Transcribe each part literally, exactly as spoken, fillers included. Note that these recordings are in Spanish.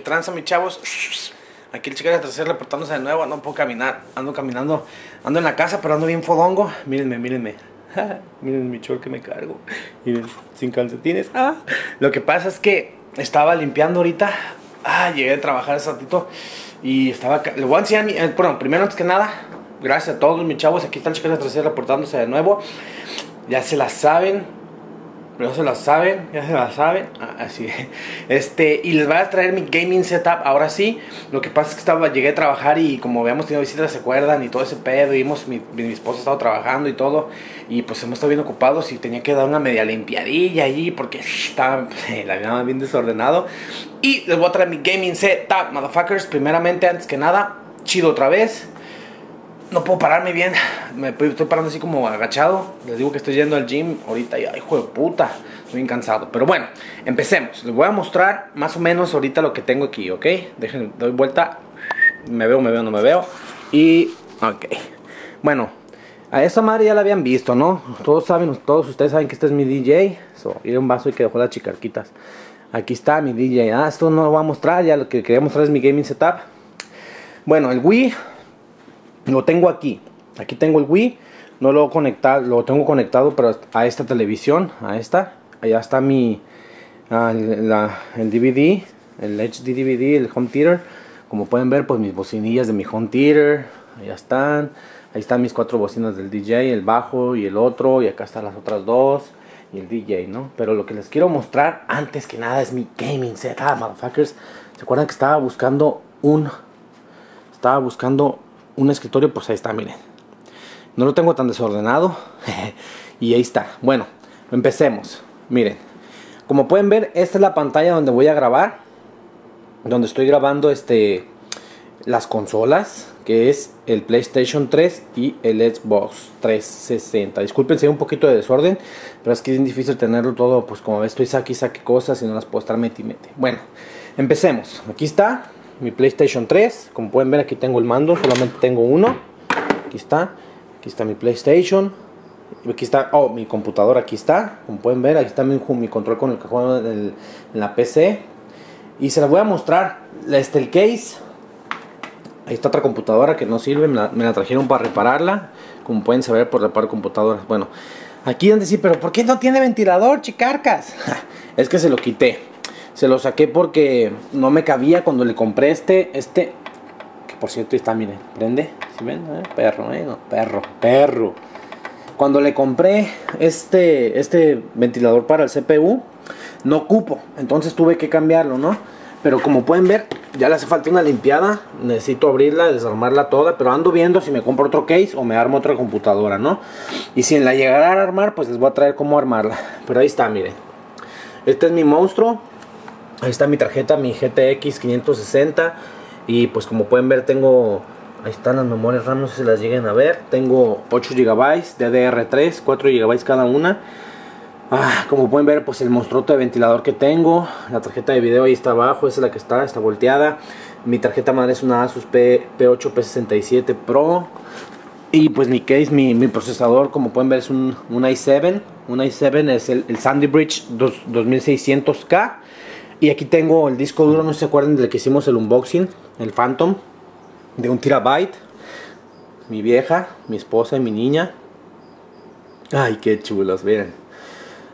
¿Qué tranza, mis chavos? Aquí el chico de la tercera reportándose de nuevo. No puedo caminar, ando caminando, ando en la casa, pero ando bien fodongo. Mírenme, mírenme. Miren mi chor que me cargo. Miren, sin calcetines. Ah. Lo que pasa es que estaba limpiando ahorita. Ah, llegué a trabajar ese ratito. Y estaba... Le voy a enseñar mi... Eh, bueno, primero, antes que nada, gracias a todos mis chavos. Aquí están chicas de trasera reportándose de nuevo. Ya se las saben. Ya se las saben. Ya se las saben. Ah, así es. Este, y les voy a traer mi gaming setup ahora sí. Lo que pasa es que estaba, llegué a trabajar y como habíamos tenido visitas, se acuerdan, y todo ese pedo. Y hemos, mi, mi esposa estaba trabajando y todo. Y pues hemos estado bien ocupados y tenía que dar una media limpiadilla allí porque estaba la vida bien desordenado. Y les voy a traer mi gaming setup, motherfuckers. Primeramente, antes que nada, chido otra vez. No puedo pararme bien, me estoy parando así como agachado. Les digo que estoy yendo al gym ahorita y, ay, hijo de puta, estoy bien cansado. Pero bueno, empecemos. Les voy a mostrar más o menos ahorita lo que tengo aquí, ¿ok? Déjenme, doy vuelta. Me veo, me veo, no me veo. Y, ok. Bueno, a esta madre ya la habían visto, ¿no? Todos saben, todos ustedes saben que este es mi D J. So, era un vaso y que dejó las chicarquitas. Aquí está mi D J. Ah, esto no lo voy a mostrar, ya lo que quería mostrar es mi gaming setup. Bueno, el Wii... Lo tengo aquí, aquí tengo el Wii, no lo conectado, lo tengo conectado pero a esta televisión, a esta, allá está mi, ah, la, el D V D, el H D D V D, el Home Theater, como pueden ver pues mis bocinillas de mi Home Theater, allá están, ahí están mis cuatro bocinas del D J, el bajo y el otro, y acá están las otras dos, y el D J, ¿no? Pero lo que les quiero mostrar antes que nada es mi gaming setup, motherfuckers. ¿Se acuerdan que estaba buscando un, estaba buscando un escritorio? Pues ahí está, miren. No lo tengo tan desordenado. Y ahí está. Bueno, empecemos. Miren, como pueden ver, esta es la pantalla donde voy a grabar, donde estoy grabando este, las consolas, que es el PlayStation tres y el Xbox trescientos sesenta. Discúlpense un poquito de desorden, pero es que es bien difícil tenerlo todo. Pues como ves, estoy saque y saque cosas y no las puedo estar meti meti. Bueno, empecemos. Aquí está mi PlayStation tres, como pueden ver aquí tengo el mando, solamente tengo uno. Aquí está, aquí está mi PlayStation. Aquí está, oh, mi computadora, aquí está. Como pueden ver, aquí está mi, mi control con el que juego en la P C. Y se las voy a mostrar, la Steelcase. Ahí está otra computadora que no sirve, me la, me la trajeron para repararla. Como pueden saber, por reparar computadoras. Bueno, aquí donde sí, pero ¿por qué no tiene ventilador, chicarcas? Es que se lo quité. Se lo saqué porque no me cabía cuando le compré este, este, que por cierto está, miren, prende, ¿sí ven? Eh, perro, eh, no, perro, perro. Cuando le compré este, este ventilador para el C P U, no cupo, entonces tuve que cambiarlo, ¿no? Pero como pueden ver, ya le hace falta una limpiada, necesito abrirla, desarmarla toda, pero ando viendo si me compro otro case o me armo otra computadora, ¿no? Y si en la llegara a armar, pues les voy a traer cómo armarla, pero ahí está, miren. Este es mi monstruo. Ahí está mi tarjeta, mi G T X quinientos sesenta. Y pues como pueden ver tengo... Ahí están las memorias RAM, no sé si las lleguen a ver. Tengo ocho gigas, D D R tres, cuatro gigas cada una. Ah, como pueden ver pues el monstruote de ventilador que tengo. La tarjeta de video ahí está abajo, esa es la que está, está volteada. Mi tarjeta madre es una ASUS P ocho P sesenta y siete Pro. Y pues mi case, mi, mi procesador, como pueden ver es un, un i siete. Un i siete es el, el Sandy Bridge dos mil seiscientos K. Y aquí tengo el disco duro, no se acuerdan del que hicimos el unboxing, el Phantom, de un terabyte. Mi vieja, mi esposa y mi niña. Ay, qué chulos, miren.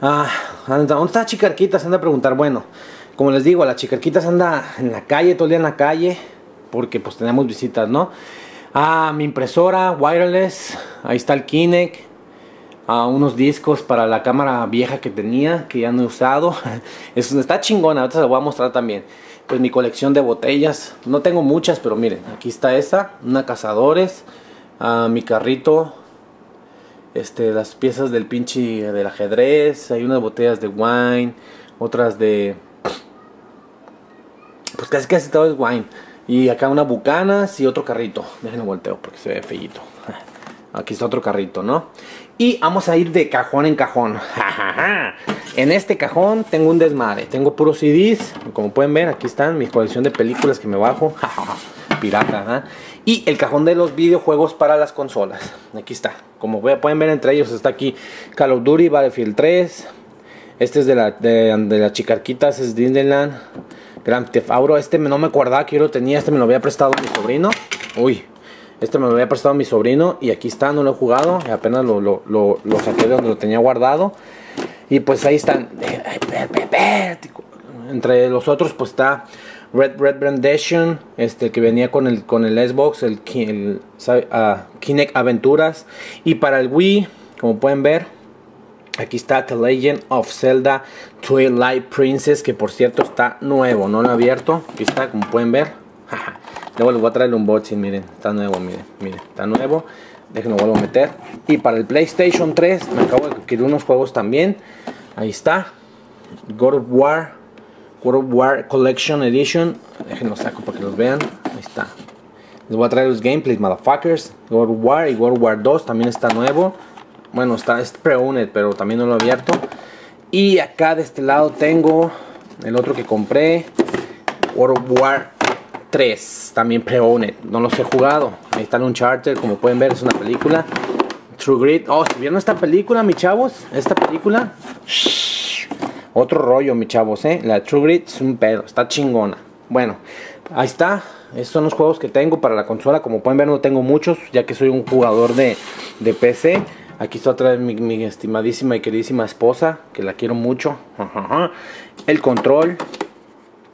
Ah, anda, ¿dónde está Chicarquitas? Anda a preguntar. Bueno, como les digo, la Chicarquitas anda en la calle, todo el día en la calle, porque pues tenemos visitas, ¿no? Ah, mi impresora, wireless, ahí está el Kinect. A unos discos para la cámara vieja que tenía, que ya no he usado. Es, está chingona, ahorita se la voy a mostrar también. Pues mi colección de botellas, no tengo muchas, pero miren, aquí está esta, una cazadores, uh, mi carrito, este, las piezas del pinche del ajedrez, hay unas botellas de wine, otras de, pues casi casi todo es wine, y acá unas bucanas y otro carrito. Déjenlo volteo porque se ve feíto. Aquí está otro carrito, ¿no? Y vamos a ir de cajón en cajón. En este cajón tengo un desmadre. Tengo puros C Ds. Como pueden ver, aquí están mi colección de películas que me bajo. Pirata, ¿eh? Y el cajón de los videojuegos para las consolas. Aquí está. Como pueden ver, entre ellos está aquí Call of Duty, Battlefield tres. Este es de la, de, de las chicarquitas, es Disneyland. Grand Theft Auto. Este no me acordaba que yo lo tenía. Este me lo había prestado mi sobrino. Uy, este me lo había prestado mi sobrino. Y aquí está, no lo he jugado. Apenas lo, lo, lo, lo saqué de donde lo tenía guardado. Y pues ahí están. Entre los otros pues está Red Dead Redemption, este que venía con el con el Xbox, el, el uh, Kinect Adventures. Y para el Wii, como pueden ver, aquí está The Legend of Zelda Twilight Princess, que por cierto está nuevo, no lo he abierto. Aquí está, como pueden ver. Luego les voy a traer el unboxing, miren, está nuevo, miren, miren, está nuevo. Déjenlo, vuelvo a meter. Y para el PlayStation tres, me acabo de adquirir unos juegos también. Ahí está. God of War. God of War Collection Edition. Déjenlo saco para que los vean. Ahí está. Les voy a traer los gameplays, motherfuckers. God of War y God of War dos también está nuevo. Bueno, está, es pre-owned, pero también no lo he abierto. Y acá de este lado tengo el otro que compré. God of War tres, también pre-owned. No los he jugado. Ahí está Uncharted, como pueden ver, es una película. True Grit. Oh, ¿se vieron esta película, mis chavos? Esta película. Shhh. Otro rollo, mis chavos, ¿eh? La True Grit es un pedo, está chingona. Bueno, ahí está. Estos son los juegos que tengo para la consola. Como pueden ver, no tengo muchos, ya que soy un jugador de, de P C. Aquí está otra vez mi, mi estimadísima y queridísima esposa, que la quiero mucho. El control.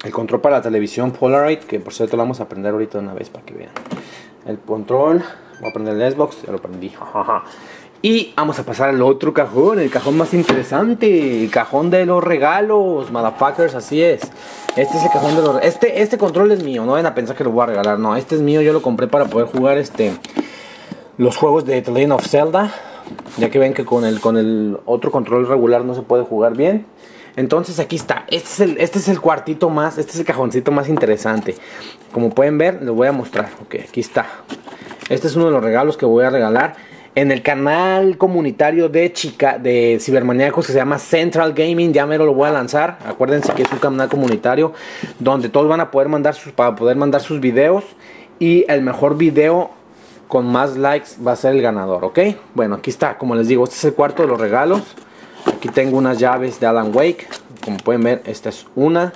El control para la televisión Polaroid, que por cierto lo vamos a aprender ahorita de una vez para que vean. El control. Voy a aprender el Xbox, ya lo aprendí. Y vamos a pasar al otro cajón, el cajón más interesante. El cajón de los regalos, motherfuckers, así es. Este es el cajón de los regalos. Este, este control es mío, no vayan a pensar que lo voy a regalar. No, este es mío, yo lo compré para poder jugar este los juegos de The Legend of Zelda. Ya que ven que con el, con el otro control regular no se puede jugar bien. Entonces aquí está, este es, el, este es el cuartito más, este es el cajoncito más interesante. Como pueden ver, les voy a mostrar, ok, aquí está. Este es uno de los regalos que voy a regalar en el canal comunitario de, chica, de cibermaníacos que se llama Central Gaming. Ya mero lo voy a lanzar, acuérdense que es un canal comunitario donde todos van a poder mandar sus, para poder mandar sus videos. Y el mejor video con más likes va a ser el ganador, ok. Bueno, aquí está, como les digo, este es el cuarto de los regalos. Aquí tengo unas llaves de Alan Wake. Como pueden ver, esta es una.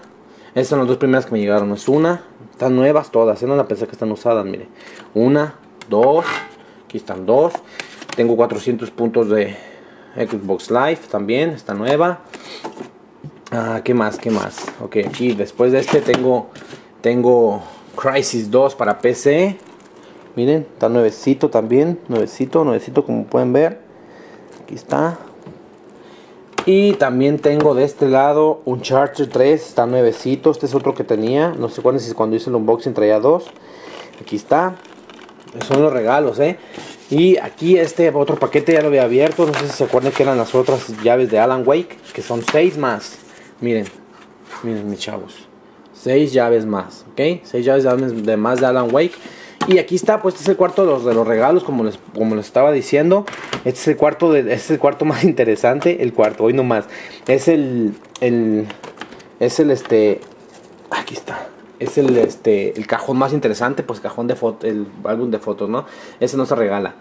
Estas son las dos primeras que me llegaron. Es una. Están nuevas todas. Yo no la pensé que están usadas. Mire. Una, dos. Aquí están dos. Tengo cuatrocientos puntos de Xbox Live. También. Está nueva. Ah, ¿qué más? ¿Qué más? Ok, aquí después de este tengo. Tengo Crysis dos para P C. Miren. Está nuevecito también. Nuevecito, nuevecito como pueden ver. Aquí está. Y también tengo de este lado Uncharted tres, está nuevecito. Este es otro que tenía, no sé cuándo, si cuando hice el unboxing traía dos. Aquí está, son los regalos, eh. Y aquí este otro paquete ya lo había abierto, no sé si se acuerdan que eran las otras llaves de Alan Wake, que son seis más. Miren, miren mis chavos, seis llaves más, ok, seis llaves de más de Alan Wake. Y aquí está, pues este es el cuarto de los, de los regalos, como les, como les estaba diciendo. Este es el cuarto de, este es el cuarto más interesante. El cuarto, hoy nomás. Es el, el. Es el este. Aquí está. Es el este. El cajón más interesante. Pues cajón de fotos. El álbum de fotos, ¿no? Ese no se regala.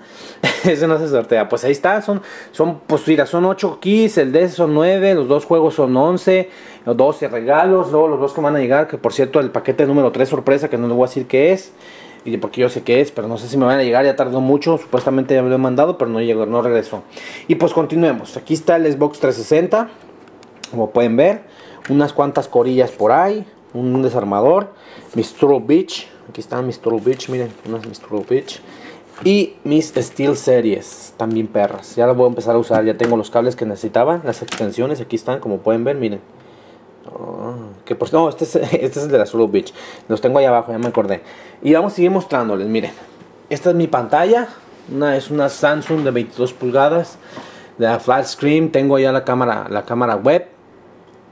Ese no se sortea. Pues ahí está. Son. Son. Pues mira, son ocho keys. El de son nueve. Los dos juegos son once. Los doce regalos. Luego los dos que van a llegar. Que por cierto, el paquete número tres sorpresa, que no les voy a decir qué es. Y porque yo sé qué es, pero no sé si me van a llegar. Ya tardó mucho, supuestamente ya me lo he mandado, pero no llegó, no regresó. Y pues continuemos. Aquí está el Xbox trescientos sesenta. Como pueden ver, unas cuantas corillas por ahí. Un desarmador. Mis True Beach. Aquí están mis True Beach. Miren, unas mis True Beach. Y mis Steel Series. También perras. Ya las voy a empezar a usar. Ya tengo los cables que necesitaba. Las extensiones. Aquí están, como pueden ver. Miren. Oh, que por, no, este es, este es el de la Solo Beach. Los tengo ahí abajo, ya me acordé. Y vamos a seguir mostrándoles, miren. Esta es mi pantalla. Una, es una Samsung de veintidós pulgadas. De la flat screen. Tengo ya la cámara, la cámara web.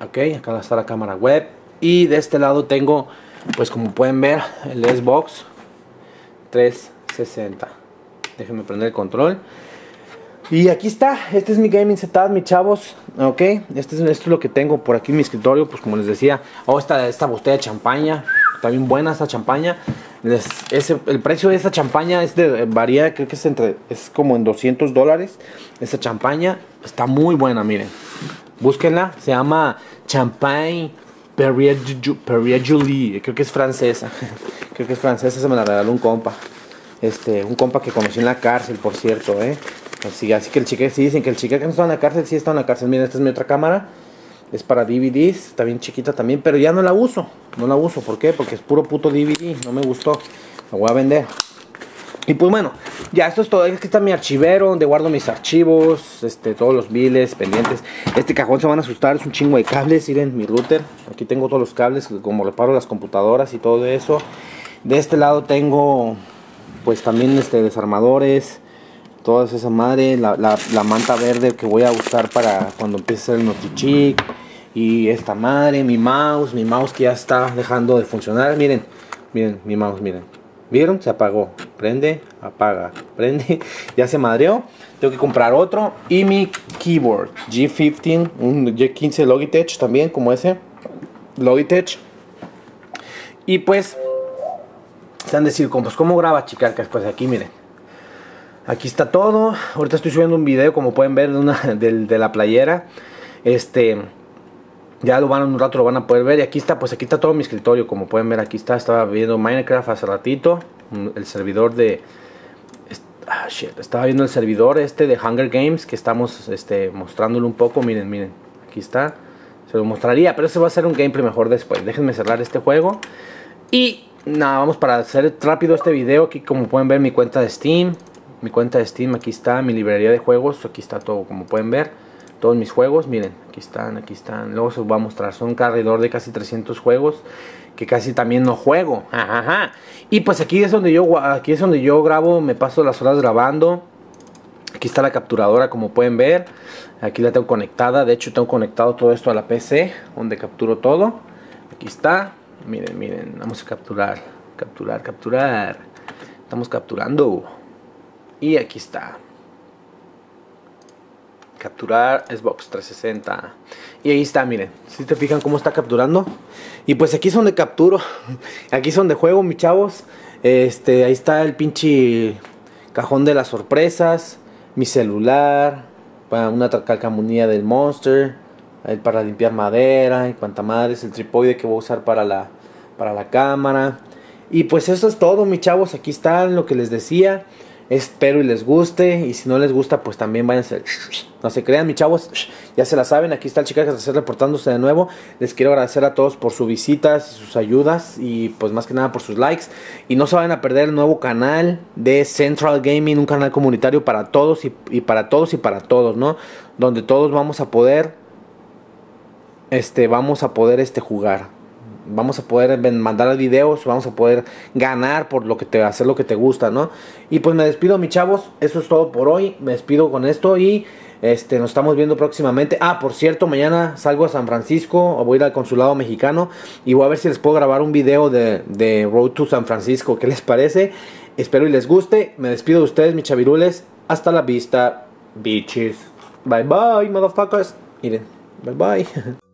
Ok, acá está la cámara web. Y de este lado tengo, pues como pueden ver, el Xbox trescientos sesenta. Déjenme prender el control. Y aquí está, este es mi gaming setup, mis chavos, ok, este es, esto es lo que tengo por aquí en mi escritorio, pues como les decía. Oh, esta, esta botella de champaña, también buena esta champaña. Les, ese, el precio de esta champaña es de, varía, creo que es entre, es como en doscientos dólares. Esta champaña está muy buena, miren, búsquenla, se llama Champagne Perrier-Jouët, creo que es francesa. Creo que es francesa, se me la regaló un compa. Este, un compa que conocí en la cárcel, por cierto, ¿eh? Así, así que el chique, sí dicen que el chique que no está en la cárcel, sí está en la cárcel. Miren, esta es mi otra cámara. Es para D V Ds, está bien chiquita también, pero ya no la uso. No la uso, ¿por qué? Porque es puro puto D V D, no me gustó. La voy a vender. Y pues bueno, ya esto es todo. Aquí está mi archivero donde guardo mis archivos, este, todos los biles, pendientes. Este cajón se van a asustar, es un chingo de cables. Miren mi router, aquí tengo todos los cables, como reparo las computadoras y todo eso. De este lado tengo, pues también este, desarmadores, toda esa madre, la, la, la manta verde que voy a usar para cuando empiece el Notichic. Y esta madre, mi mouse, mi mouse que ya está dejando de funcionar. Miren, miren, mi mouse, miren. ¿Vieron? Se apagó. Prende, apaga, prende. Ya se madreó. Tengo que comprar otro. Y mi keyboard G quince, un G quince Logitech también, como ese Logitech. Y pues se han de decir, compas, ¿cómo graba Chikarkas? Pues aquí, miren, aquí está todo. Ahorita estoy subiendo un video, como pueden ver, de, una, de, de la playera. Este... Ya lo van un rato, lo van a poder ver. Y aquí está, pues aquí está todo mi escritorio. Como pueden ver, aquí está. Estaba viendo Minecraft hace ratito. El servidor de... Ah, shit. Estaba viendo el servidor este de Hunger Games, que estamos este, mostrándolo un poco. Miren, miren. Aquí está. Se lo mostraría, pero ese va a ser un gameplay mejor después. Déjenme cerrar este juego. Y nada, vamos para hacer rápido este video. Aquí, como pueden ver, mi cuenta de Steam. Mi cuenta de Steam, aquí está. Mi librería de juegos. Aquí está todo, como pueden ver. Todos mis juegos, miren, aquí están, aquí están. Luego se los voy a mostrar, son alrededor de casi trescientos juegos que casi también no juego. Ajá, ajá. Y pues aquí es donde yo aquí es donde yo grabo, me paso las horas grabando. Aquí está la capturadora, como pueden ver. Aquí la tengo conectada, de hecho tengo conectado todo esto a la P C, donde capturo todo. Aquí está, miren, miren, vamos a capturar, capturar, capturar. Estamos capturando. Y aquí está. Capturar Xbox trescientos sesenta. Y ahí está, miren. Si te fijan cómo está capturando. Y pues aquí es donde capturo. Aquí es donde juego, mis chavos. Este, ahí está el pinche cajón de las sorpresas. Mi celular. Una calcamonía del Monster. El para limpiar madera. Y cuanta madre. Es el trípode que voy a usar para la, para la cámara. Y pues eso es todo, mis chavos. Aquí están lo que les decía. Espero y les guste. Y si no les gusta, pues también váyanse. No se crean, mis chavos. Ya se la saben. Aquí está el Chikarkas reportándose de nuevo. Les quiero agradecer a todos por sus visitas y sus ayudas. Y pues más que nada por sus likes. Y no se vayan a perder el nuevo canal de Central Gaming. Un canal comunitario para todos y, y para todos y para todos, ¿no? Donde todos vamos a poder. Este, vamos a poder este, jugar. Vamos a poder mandar videos, vamos a poder ganar por lo que te, hacer lo que te gusta, ¿no? Y pues me despido, mis chavos. Eso es todo por hoy. Me despido con esto y este, nos estamos viendo próximamente. Ah, por cierto, mañana salgo a San Francisco. Voy a ir al consulado mexicano y voy a ver si les puedo grabar un video de, de Road to San Francisco. ¿Qué les parece? Espero y les guste. Me despido de ustedes, mis chavirules. Hasta la vista, bitches. Bye, bye, motherfuckers. Miren, bye, bye.